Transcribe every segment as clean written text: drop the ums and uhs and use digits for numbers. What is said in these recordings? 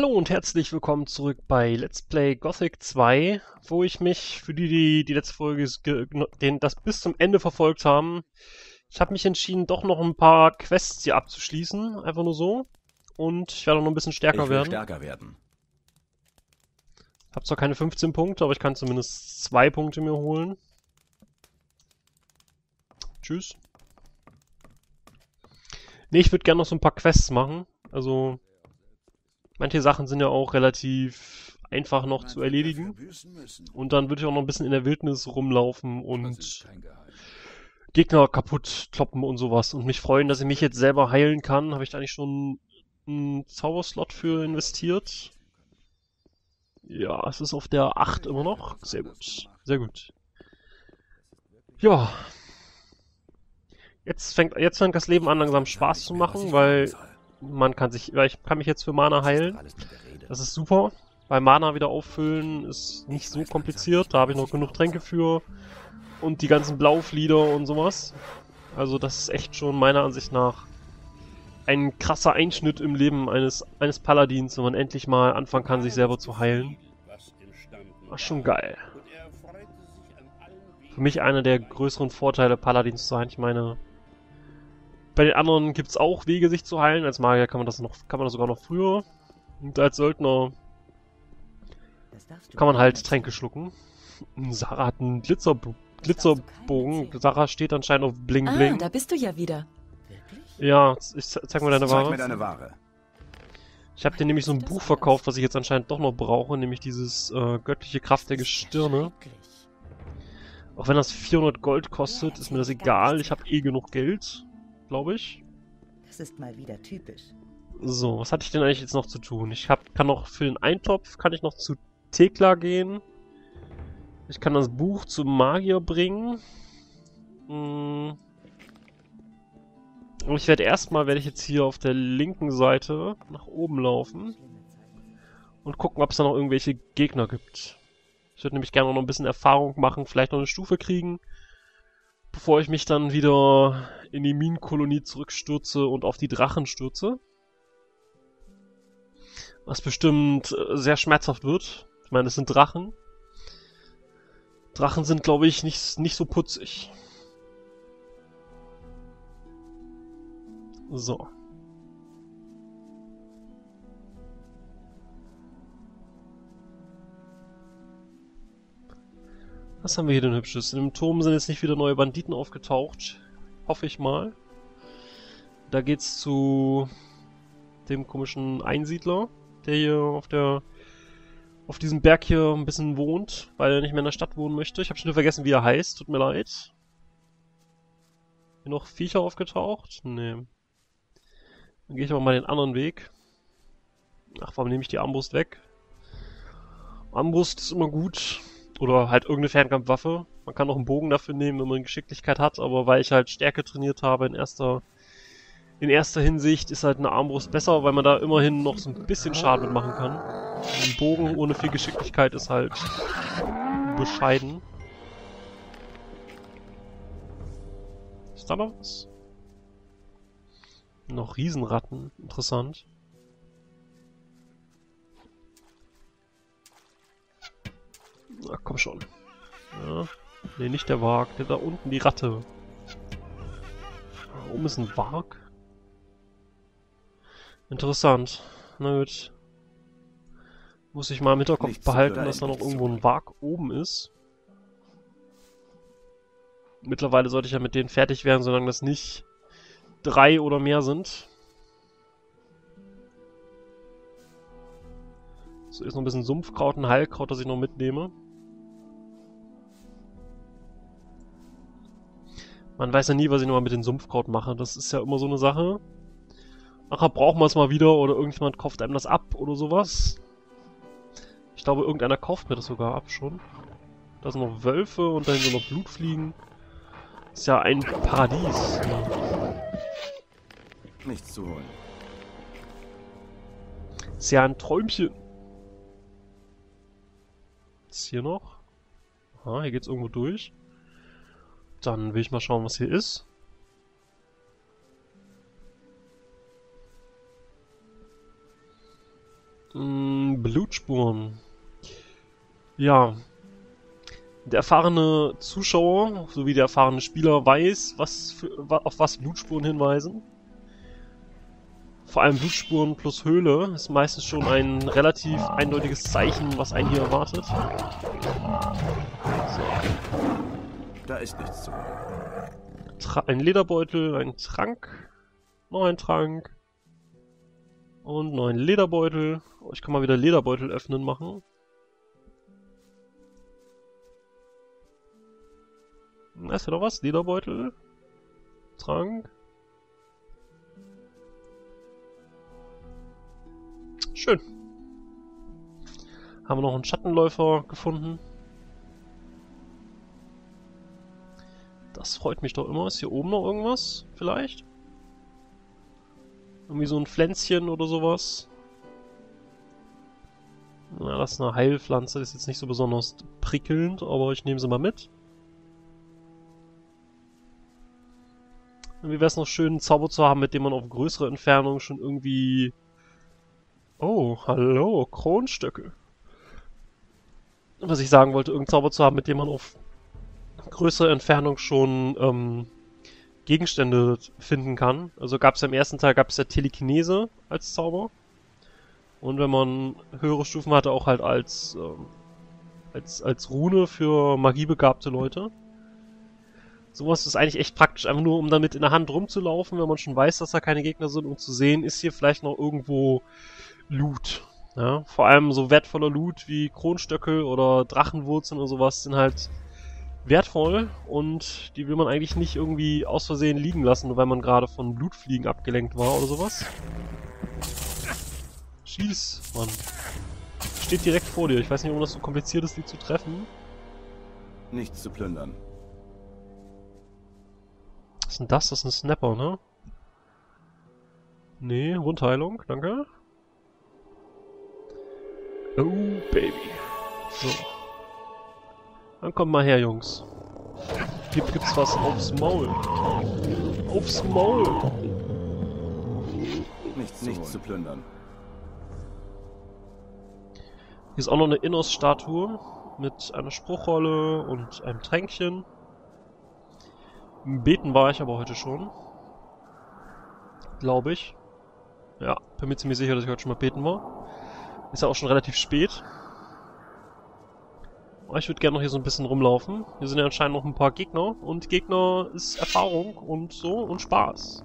Hallo und herzlich willkommen zurück bei Let's Play Gothic 2, wo ich mich, für die letzte Folge das bis zum Ende verfolgt haben, ich habe mich entschieden, doch noch ein paar Quests hier abzuschließen, einfach nur so. Und ich werde auch noch ein bisschen stärker werden. Ich habe zwar keine 15 Punkte, aber ich kann zumindest 2 Punkte mir holen. Tschüss. Ne, ich würde gerne noch so ein paar Quests machen, also... Manche Sachen sind ja auch relativ einfach noch zu erledigen. Und dann würde ich auch noch ein bisschen in der Wildnis rumlaufen und Gegner kaputt kloppen und sowas. Und mich freuen, dass ich mich jetzt selber heilen kann. Habe ich da eigentlich schon einen Zauberslot für investiert? Ja, es ist auf der 8 immer noch. Sehr gut, sehr gut. Ja. Jetzt fängt das Leben an, langsam Spaß zu machen, weil... Ich kann mich jetzt für Mana heilen. Das ist super. Weil Mana wieder auffüllen ist nicht so kompliziert. Da habe ich noch genug Tränke für. Und die ganzen Blauflieder und sowas. Also das ist echt schon meiner Ansicht nach ein krasser Einschnitt im Leben eines Paladins, wenn man endlich mal anfangen kann, sich selber zu heilen. War schon geil. Für mich einer der größeren Vorteile, Paladins zu sein. Ich meine... Bei den anderen gibt es auch Wege, sich zu heilen. Als Magier kann man das sogar noch früher. Und als Söldner kann man halt Tränke schlucken. Sarah hat einen Glitzerbogen. Sarah steht anscheinend auf Bling Bling. Ah, da bist du ja wieder. Ja, zeig mir deine Ware. Ich habe dir nämlich so ein Buch verkauft, was ich jetzt anscheinend doch noch brauche. Nämlich dieses göttliche Kraft der Gestirne. Auch wenn das 400 Gold kostet, ist mir das egal. Ich habe eh genug Geld. Glaube ich. Das ist mal wieder typisch. So, was hatte ich denn eigentlich jetzt noch zu tun? Ich kann noch für den Eintopf, kann ich noch zu Tekla gehen. Ich kann das Buch zum Magier bringen. Und ich werde jetzt hier auf der linken Seite nach oben laufen. Und gucken, ob es da noch irgendwelche Gegner gibt. Ich würde nämlich gerne noch ein bisschen Erfahrung machen, vielleicht noch eine Stufe kriegen. Bevor ich mich dann wieder in die Minenkolonie zurückstürze und auf die Drachen stürze. Was bestimmt sehr schmerzhaft wird. Ich meine, das sind Drachen. Drachen sind, glaube ich, nicht so putzig. So. Was haben wir hier denn Hübsches? In dem Turm sind jetzt nicht wieder neue Banditen aufgetaucht. Hoffe ich mal. Da geht's zu dem komischen Einsiedler, der hier auf diesem Berg hier ein bisschen wohnt, weil er nicht mehr in der Stadt wohnen möchte. Ich habe schon vergessen, wie er heißt. Tut mir leid. Hier noch Viecher aufgetaucht? Nee. Dann gehe ich aber mal den anderen Weg. Ach, warum nehme ich die Armbrust weg? Armbrust ist immer gut. Oder halt irgendeine Fernkampfwaffe. Man kann auch einen Bogen dafür nehmen, wenn man Geschicklichkeit hat, aber weil ich halt Stärke trainiert habe in erster Hinsicht, ist halt eine Armbrust besser, weil man da immerhin noch so ein bisschen Schaden mitmachen kann. Ein Bogen ohne viel Geschicklichkeit ist halt bescheiden. Ist da noch was? Noch Riesenratten. Interessant. Na, komm schon. Ja. Ne, nicht der Warg. Der da unten, die Ratte. Da oben ist ein Warg. Interessant. Na gut. Muss ich mal im Hinterkopf behalten, dass da noch irgendwo ein Warg oben ist. Mittlerweile sollte ich ja mit denen fertig werden, solange das nicht 3 oder mehr sind. So, ist noch ein bisschen Sumpfkraut, ein Heilkraut, das ich noch mitnehme. Man weiß ja nie, was ich nochmal mit dem Sumpfkraut mache. Das ist ja immer so eine Sache. Nachher brauchen wir es mal wieder oder irgendjemand kauft einem das ab oder sowas. Ich glaube, irgendeiner kauft mir das sogar ab schon. Da sind noch Wölfe und dahin sind noch Blutfliegen. Ist ja ein Paradies. Nichts zu holen. Ist ja ein Träumchen. Ist hier noch? Aha, hier geht's irgendwo durch. Dann will ich mal schauen, was hier ist. Blutspuren. Ja. Der erfahrene Zuschauer sowie der erfahrene Spieler weiß, auf was Blutspuren hinweisen. Vor allem Blutspuren plus Höhle ist meistens schon ein relativ eindeutiges Zeichen, was einen hier erwartet. So. Da ist nichts zu holen. Ein Lederbeutel, ein Trank, noch ein Trank und noch ein Lederbeutel. Oh, ich kann mal wieder Lederbeutel öffnen machen. Da ist ja noch was, Lederbeutel, Trank. Schön. Haben wir noch einen Schattenläufer gefunden. Das freut mich doch immer. Ist hier oben noch irgendwas? Vielleicht? Irgendwie so ein Pflänzchen oder sowas. Na, das ist eine Heilpflanze. Ist jetzt nicht so besonders prickelnd, aber ich nehme sie mal mit. Irgendwie wäre es noch schön, einen Zauber zu haben, mit dem man auf größere Entfernungen schon irgendwie... Oh, hallo, Kronstöcke. Was ich sagen wollte, irgendeinen Zauber zu haben, mit dem man auf größere Entfernung schon Gegenstände finden kann. Also gab es im ersten Teil ja Telekinese als Zauber. Und wenn man höhere Stufen hatte, auch halt als Rune für magiebegabte Leute. Sowas ist eigentlich echt praktisch, einfach nur um damit in der Hand rumzulaufen, wenn man schon weiß, dass da keine Gegner sind, um zu sehen, ist hier vielleicht noch irgendwo Loot. Ja? Vor allem so wertvoller Loot wie Kronstöcke oder Drachenwurzeln oder sowas sind halt wertvoll und die will man eigentlich nicht irgendwie aus Versehen liegen lassen, nur weil man gerade von Blutfliegen abgelenkt war oder sowas. Schieß, Mann. Steht direkt vor dir. Ich weiß nicht, ob das so kompliziert ist, die zu treffen. Nichts zu plündern. Was ist denn das? Das ist ein Snapper, ne? Nee, Wundheilung, danke. Oh, Baby. So. Dann kommt mal her, Jungs. Hier gibt's was aufs Maul. Aufs Maul! Nichts zu plündern. Hier ist auch noch eine Innos-Statue mit einer Spruchrolle und einem Tränkchen. Beten war ich aber heute schon. Glaube ich. Ja, bin mir ziemlich sicher, dass ich heute schon mal beten war. Ist ja auch schon relativ spät. Aber ich würde gerne noch hier so ein bisschen rumlaufen. Hier sind ja anscheinend noch ein paar Gegner. Und Gegner ist Erfahrung und so und Spaß.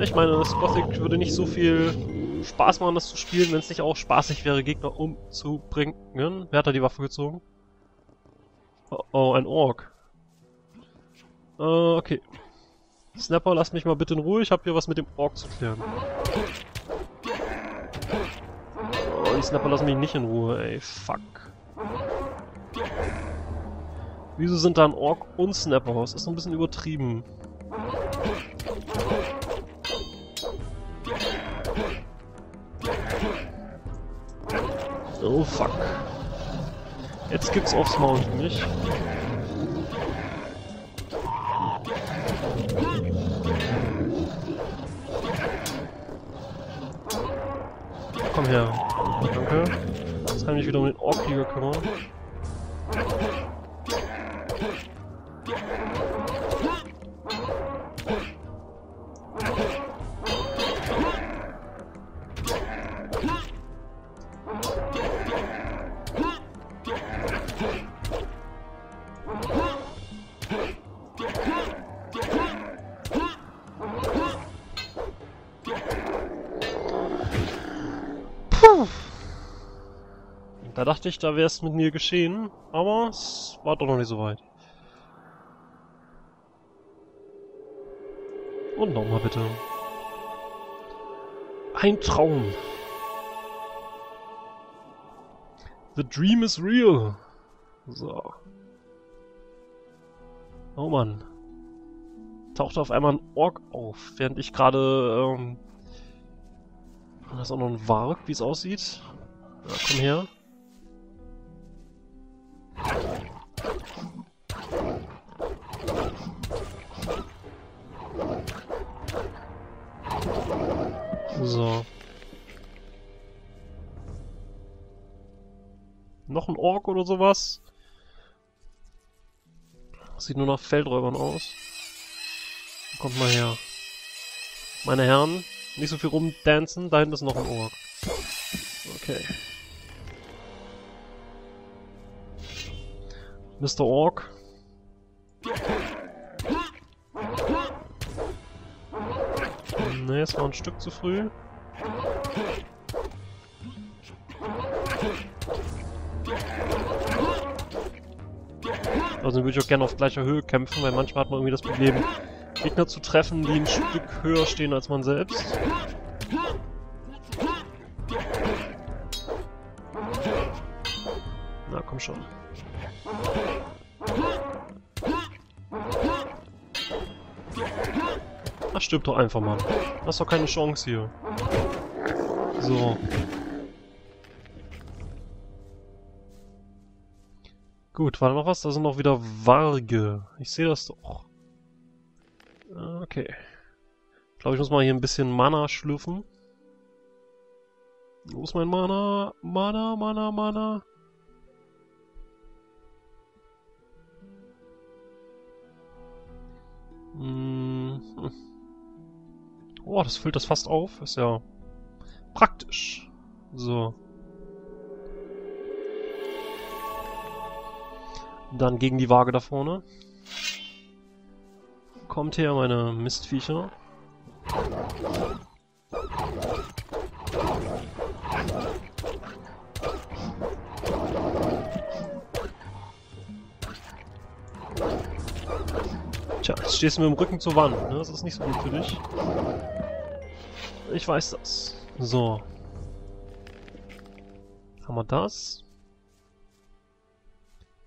Ich meine, das Gothic würde nicht so viel Spaß machen, das zu spielen, wenn es nicht auch spaßig wäre, Gegner umzubringen. Wer hat da die Waffe gezogen? Oh, oh, ein Ork. Okay. Snapper, lass mich mal bitte in Ruhe. Ich habe hier was mit dem Ork zu klären. Oh, die Snapper lassen mich nicht in Ruhe, ey. Fuck. Wieso sind da ein Ork und Snapper? Das ist noch ein bisschen übertrieben. Oh, fuck. Jetzt gibt's aufs Maul für mich. Komm her. Danke. Jetzt kann ich mich wieder um den Orkkrieger kümmern. Da dachte ich, da wäre es mit mir geschehen, aber es war doch noch nicht so weit. Und nochmal bitte. Ein Traum. The dream is real. So. Oh Mann. Tauchte auf einmal ein Ork auf, während ich gerade... Da ist auch noch ein Warg, wie es aussieht. Ja, komm her. So. Noch ein Ork oder sowas. Das sieht nur nach Feldräubern aus. Kommt mal her. Meine Herren, nicht so viel rumdancen. Da hinten ist noch ein Ork. Okay. Mr. Ork. Ne, es war ein Stück zu früh. Also würde ich auch gerne auf gleicher Höhe kämpfen, weil manchmal hat man irgendwie das Problem, Gegner zu treffen, die ein Stück höher stehen als man selbst. Na, komm schon. Ach, stirb doch einfach, Mann. Hast doch keine Chance hier. So. Gut, war da noch was? Da sind noch wieder Warge. Ich sehe das doch. Okay. Ich glaube, ich muss mal hier ein bisschen Mana schlürfen. Wo ist mein Mana? Mana, Mana, Mana. Oh, das füllt das fast auf. Ist ja praktisch. So. Dann gegen die Waage da vorne. Kommt her, meine Mistviecher. Tja, jetzt stehst du mit dem Rücken zur Wand, ne? Das ist nicht so gut für dich. Ich weiß das. So. Haben wir das?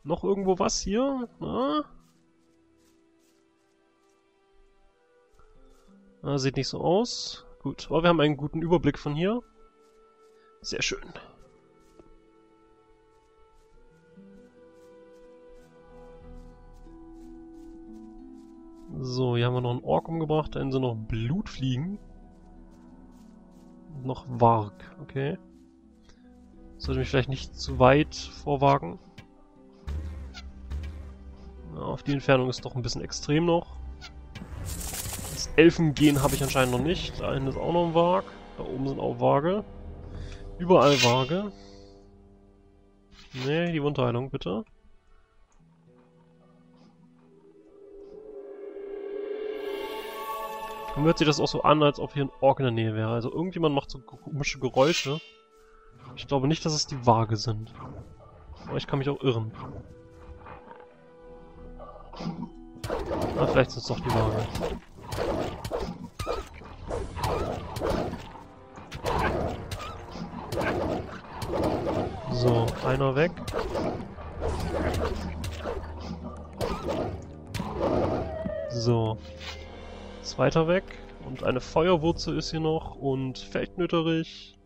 Noch irgendwo was hier? Na, sieht nicht so aus. Gut, aber wir haben einen guten Überblick von hier. Sehr schön. So, hier haben wir noch einen Ork umgebracht. Da hinten sind noch Blutfliegen. Und noch Warg, okay. Sollte mich vielleicht nicht zu weit vorwagen. Auf die Entfernung ist doch ein bisschen extrem noch. Das Elfengehen habe ich anscheinend noch nicht. Da hinten ist auch noch ein Warg. Da oben sind auch Waage. Überall Waage. Ne, die Wundheilung bitte. Und hört sich das auch so an, als ob hier ein Ork in der Nähe wäre. Also irgendjemand macht so komische Geräusche. Ich glaube nicht, dass es die Waage sind. Aber ich kann mich auch irren. Ah, vielleicht sind es doch die Waage. So, einer weg. So. Zweiter weg. Und eine Feuerwurzel ist hier noch. Und Feldnöterich.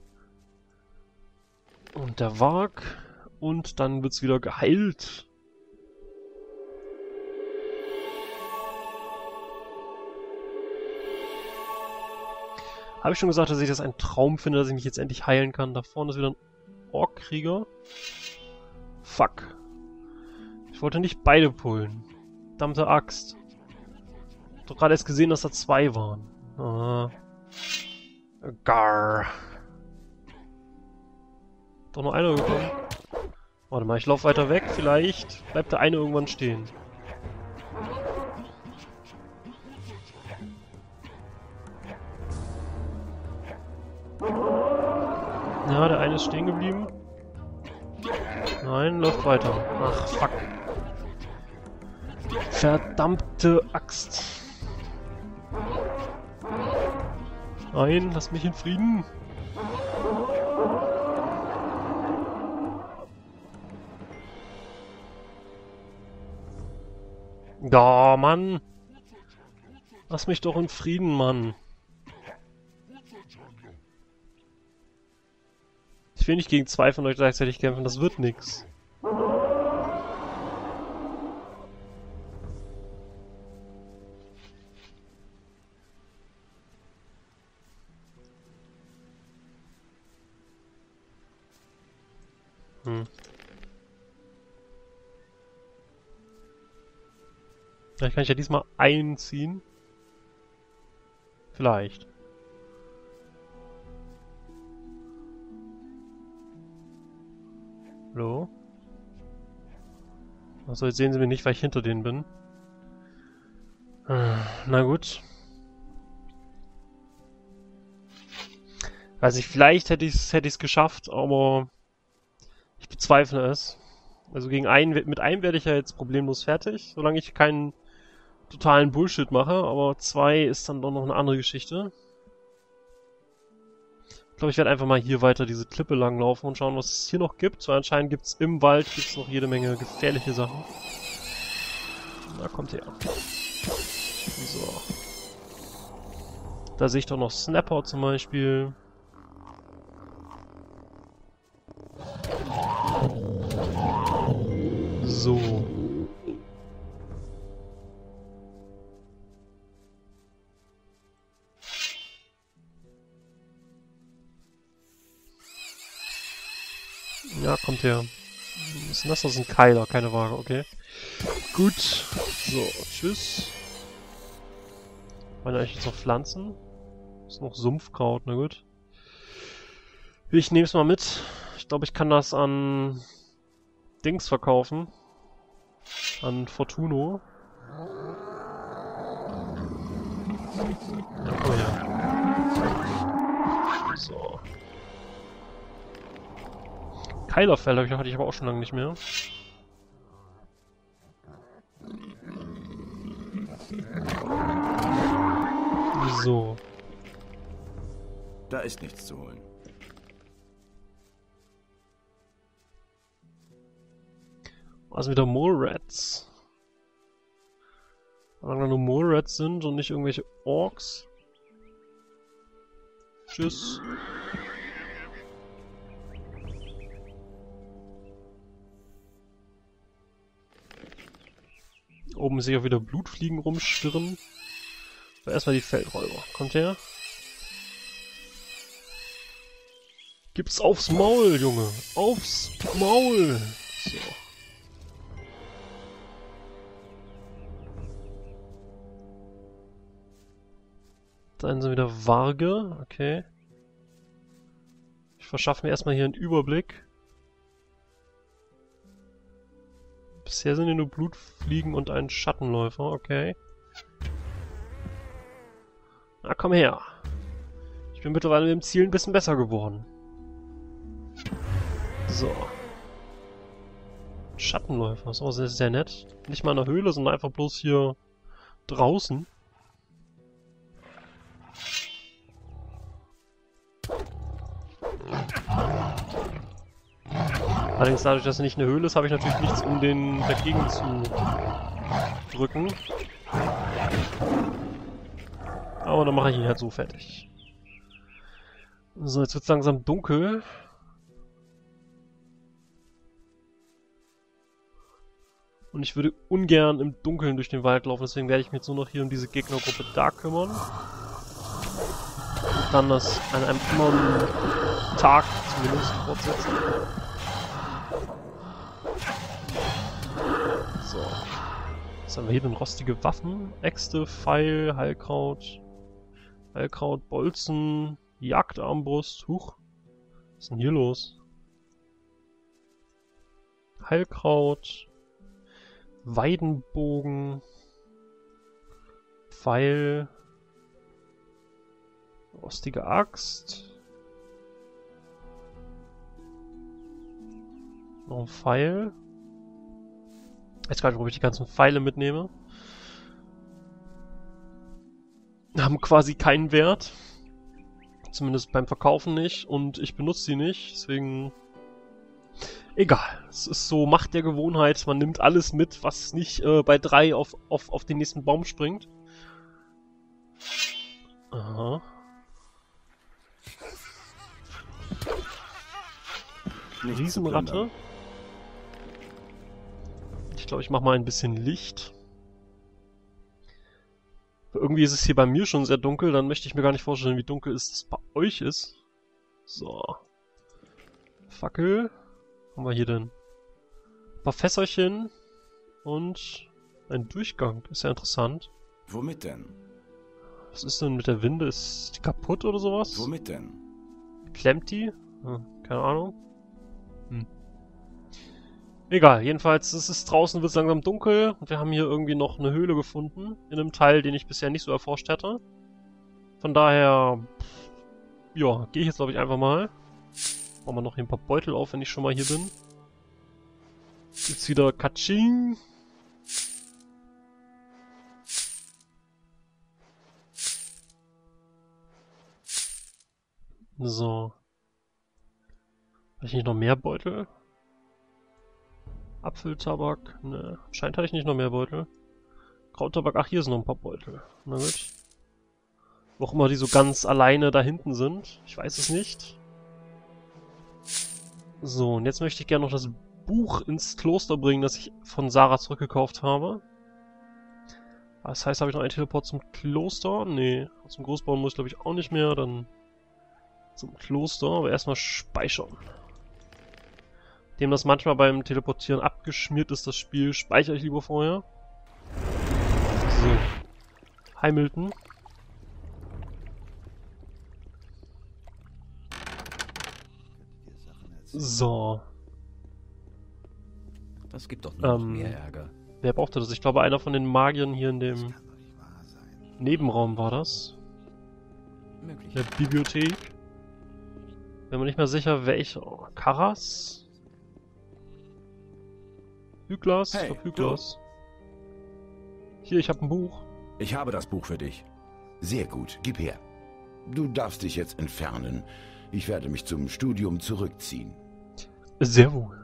Und der Warg. Und dann wird's wieder geheilt. Habe ich schon gesagt, dass ich das ein Traum finde, dass ich mich jetzt endlich heilen kann. Da vorne ist wieder ein Orkkrieger. Fuck. Ich wollte nicht beide pullen. Verdammte Axt. Ich hab doch gerade erst gesehen, dass da zwei waren. Aha. Gar. Doch noch einer gekommen. Warte mal, ich laufe weiter weg. Vielleicht bleibt der eine irgendwann stehen. Ja, der eine ist stehen geblieben. Nein, läuft weiter. Ach, fuck. Verdammte Axt. Nein, lass mich in Frieden. Da, Mann. Lass mich doch in Frieden, Mann. Ich will nicht gegen zwei von euch gleichzeitig kämpfen, das wird nix. Vielleicht kann ich ja diesmal einziehen. Vielleicht. Hallo? Achso, jetzt sehen sie mich nicht, weil ich hinter denen bin. Na gut. Also ich, vielleicht hätte ich es geschafft, aber ich bezweifle es. Also gegen einen, mit einem werde ich ja jetzt problemlos fertig, solange ich keinen totalen Bullshit mache, aber zwei ist dann doch noch eine andere Geschichte. Ich glaube, ich werde einfach mal hier weiter diese Klippe lang laufen und schauen, was es hier noch gibt. Weil anscheinend gibt es im Wald noch jede Menge gefährliche Sachen. Da kommt er. So. Da sehe ich doch noch Snapper zum Beispiel. So. Ja, kommt her. Was ist das? Das ist ein Keiler, keine Waage, okay. Gut. So, tschüss. Waren eigentlich jetzt noch Pflanzen? Ist noch Sumpfkraut, na gut. Ich nehme es mal mit. Ich glaube, ich kann das an Dings verkaufen. An Fortuno. Oh ja. So. Keilerfell hatte ich aber auch schon lange nicht mehr. So. Da ist nichts zu holen. Also wieder Mole Rats. Solange nur Mole Rats sind und nicht irgendwelche Orks. Tschüss. Oben sehe ich auch wieder Blutfliegen rumschwirren. Aber erstmal die Feldräuber. Kommt her. Gibt's aufs Maul, Junge. Aufs Maul. So. Dann sind wieder Warge, okay. Ich verschaffe mir erstmal hier einen Überblick. Bisher sind hier nur Blutfliegen und ein Schattenläufer, okay. Na komm her. Ich bin mittlerweile mit dem Ziel ein bisschen besser geworden. So. Schattenläufer, so, das ist sehr nett. Nicht mal in der Höhle, sondern einfach bloß hier draußen. Allerdings dadurch, dass er nicht eine Höhle ist, habe ich natürlich nichts, um den dagegen zu drücken. Aber dann mache ich ihn halt so fertig. So, jetzt wird es langsam dunkel. Und ich würde ungern im Dunkeln durch den Wald laufen, deswegen werde ich mich jetzt nur noch hier um diese Gegnergruppe da kümmern. Und dann das an einem anderen Tag zumindest fortsetzen. So. Jetzt haben wir hier denn rostige Waffen. Äxte, Pfeil, Heilkraut, Bolzen, Jagdarmbrust. Huch. Was ist denn hier los? Heilkraut, Weidenbogen, Pfeil, rostige Axt. Noch ein Pfeil. Jetzt gerade, wo ich die ganzen Pfeile mitnehme. Haben quasi keinen Wert. Zumindest beim Verkaufen nicht. Und ich benutze sie nicht. Deswegen. Egal. Es ist so Macht der Gewohnheit. Man nimmt alles mit, was nicht bei 3 auf den nächsten Baum springt. Aha. Eine Riesenratte. Ich glaube, ich mache mal ein bisschen Licht. Irgendwie ist es hier bei mir schon sehr dunkel, dann möchte ich mir gar nicht vorstellen, wie dunkel es bei euch ist. So. Fackel. Was haben wir hier denn? Ein paar Fässerchen. Und Ein Durchgang, ist ja interessant. Womit denn? Was ist denn mit der Winde? Ist die kaputt oder sowas? Womit denn? Klemmt die? Hm, keine Ahnung. Hm. Egal, jedenfalls, es ist draußen, wird es langsam dunkel und wir haben hier irgendwie noch eine Höhle gefunden. In einem Teil, den ich bisher nicht so erforscht hätte. Von daher, ja, gehe ich jetzt glaube ich einfach mal. Machen wir noch hier ein paar Beutel auf, wenn ich schon mal hier bin. Gibt's wieder Katsching. So. Habe ich nicht noch mehr Beutel? Apfeltabak? Ne, anscheinend hatte ich nicht noch mehr Beutel. Krauttabak, ach hier sind noch ein paar Beutel. Na gut. Wo auch immer die so ganz alleine da hinten sind. Ich weiß es nicht. So, und jetzt möchte ich gerne noch das Buch ins Kloster bringen, das ich von Sarah zurückgekauft habe. Das heißt, habe ich noch einen Teleport zum Kloster? Ne, zum Großbaum muss ich glaube ich auch nicht mehr, dann... Zum Kloster, aber erstmal speichern. Dem das manchmal beim Teleportieren abgeschmiert ist, das Spiel, speichere ich lieber vorher. So. Hamilton. So. Das gibt doch noch mehr Ärger. Wer brauchte das? Ich glaube, einer von den Magiern hier in dem Nebenraum war das. Möglich. Der Bibliothek. Bin mir nicht mehr sicher, welcher. Karras? Hyklos? Hey, Hyklos. Hier, ich habe ein Buch. Ich habe das Buch für dich. Sehr gut, gib her. Du darfst dich jetzt entfernen. Ich werde mich zum Studium zurückziehen. Sehr wohl.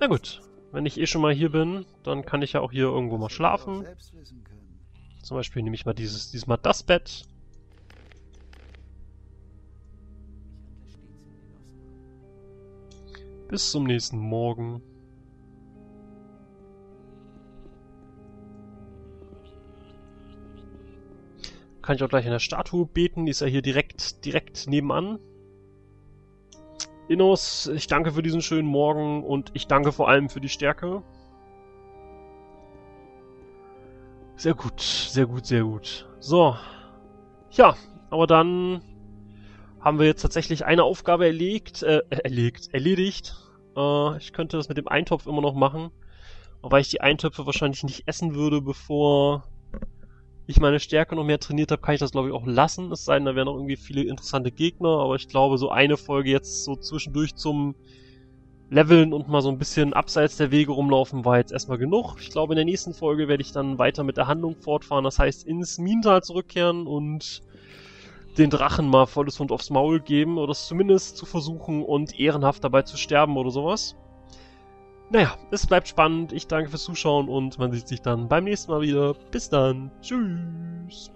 Na gut, wenn ich eh schon mal hier bin, dann kann ich ja auch hier irgendwo mal schlafen. Zum Beispiel nehme ich mal diesmal das Bett. Bis zum nächsten Morgen. Kann ich auch gleich in der Statue beten, die ist ja hier direkt nebenan. Innos, ich danke für diesen schönen Morgen und ich danke vor allem für die Stärke. Sehr gut, sehr gut, sehr gut. So. Ja, aber dann... haben wir jetzt tatsächlich eine Aufgabe erledigt. Ich könnte das mit dem Eintopf immer noch machen, weil ich die Eintöpfe wahrscheinlich nicht essen würde, bevor ich meine Stärke noch mehr trainiert habe, kann ich das glaube ich auch lassen. Es sei denn, da wären noch irgendwie viele interessante Gegner, aber ich glaube so eine Folge jetzt so zwischendurch zum Leveln und mal so ein bisschen abseits der Wege rumlaufen war jetzt erstmal genug. Ich glaube in der nächsten Folge werde ich dann weiter mit der Handlung fortfahren, das heißt ins Minental zurückkehren und... den Drachen mal volles Hund aufs Maul geben oder es zumindest zu versuchen und ehrenhaft dabei zu sterben oder sowas. Naja, es bleibt spannend. Ich danke fürs Zuschauen und man sieht sich dann beim nächsten Mal wieder. Bis dann. Tschüss.